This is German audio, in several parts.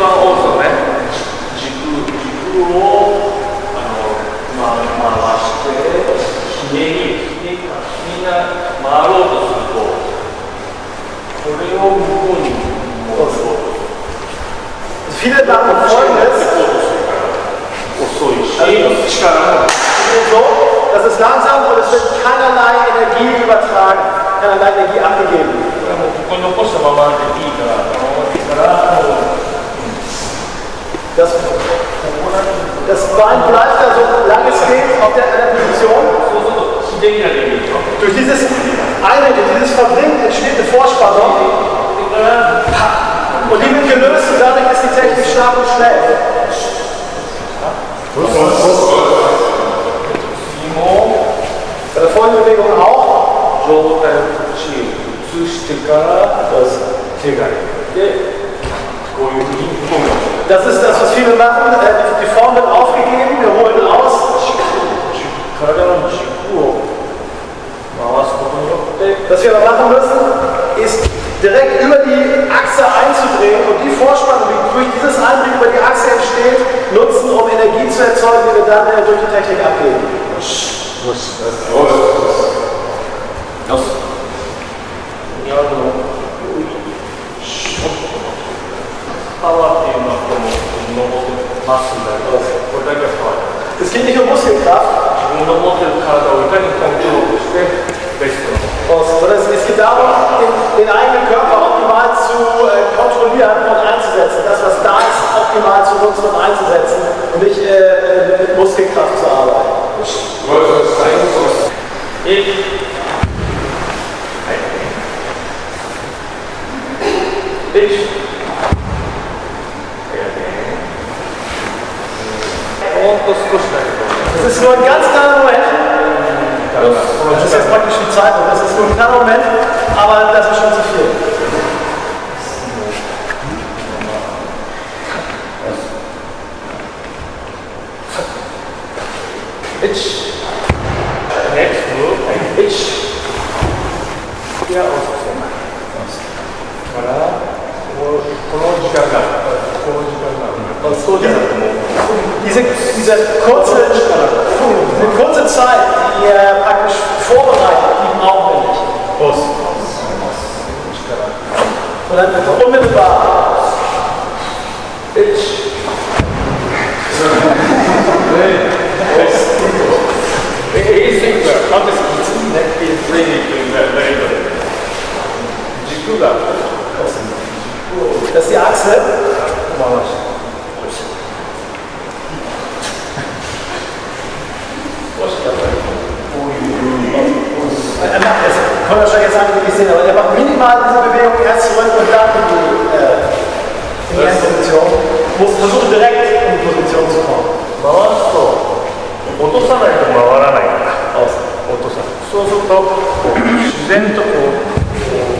番多いですよね。軸を回してひねりみんな回ろうとするとこれを向こうに戻そうと。viele Damen und Freunde, so, das ist langsam und es wird keinerlei Energie übertragen, keinerlei Energie abgegeben. Das Bein bleibt da so lange es geht auf der Position. Durch dieses eine, durch dieses Verbringen entsteht eine Vorspannung und die wird gelöst und dadurch ist die Technik stark und schnell. Bei der vollen Bewegung auch. Das ist das, was viele machen. Die Form wird aufgegeben, wir holen aus. Was wir aber machen müssen, ist direkt über die Achse einzudrehen und die Vorspannung, die durch dieses Eindringen über die Achse entsteht, nutzen, um Energie zu erzeugen, die wir dann durch die Technik abgeben. Es geht nicht um Muskelkraft, sondern es geht darum, den eigenen Körper optimal zu kontrollieren und einzusetzen. Das, was da ist, optimal zu nutzen und einzusetzen und nicht mit Muskelkraft zu arbeiten. Das ist nur ein ganz kleiner Moment. Das ist jetzt praktisch die Zeit, das ist nur ein kleiner Moment, aber das ist schon zu viel. Diese kurze Zeit, die ihr praktisch vorbereitet, die brauchen wir nicht. Sondern unmittelbar. Das ist die Achse. Er macht es. Ich kann das schon jetzt sagen, wie ich sehe, aber er macht minimal diese Bewegung erst zurück und dann in die Endposition. Muss versuchen, direkt in die Position zu kommen.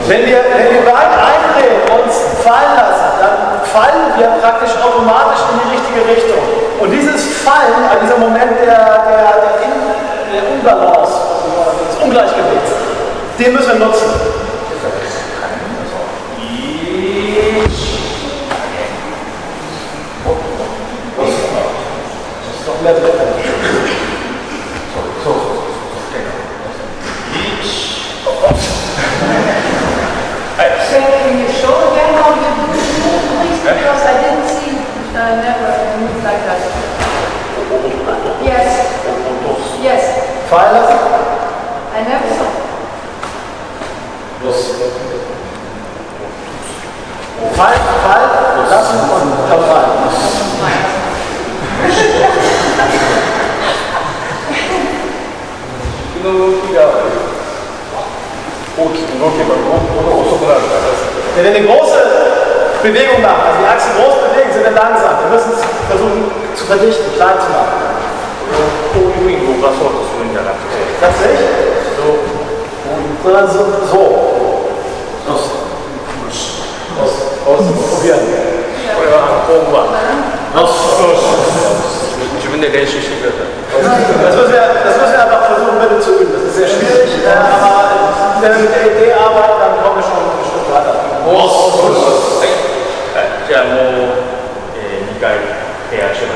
Wenn wir weit eindrehen und uns fallen lassen, dann fallen wir praktisch automatisch in die richtige Richtung. Und dieses Fallen, also dieser Moment der Unbalance, des Ungleichgewichts, den müssen wir nutzen. Wenn wir eine große Bewegung machen, also die Achse groß bewegen, sind wir langsam. Wir müssen es versuchen zu verdichten, klein zu machen. Das nicht? Sondern so. Ausprobieren. Das müssen wir einfach versuchen, bitte zu üben. Das ist sehr schwierig, aber wenn wir mit der Idee arbeiten, dann kommen wir schon. じゃあもう piaceva.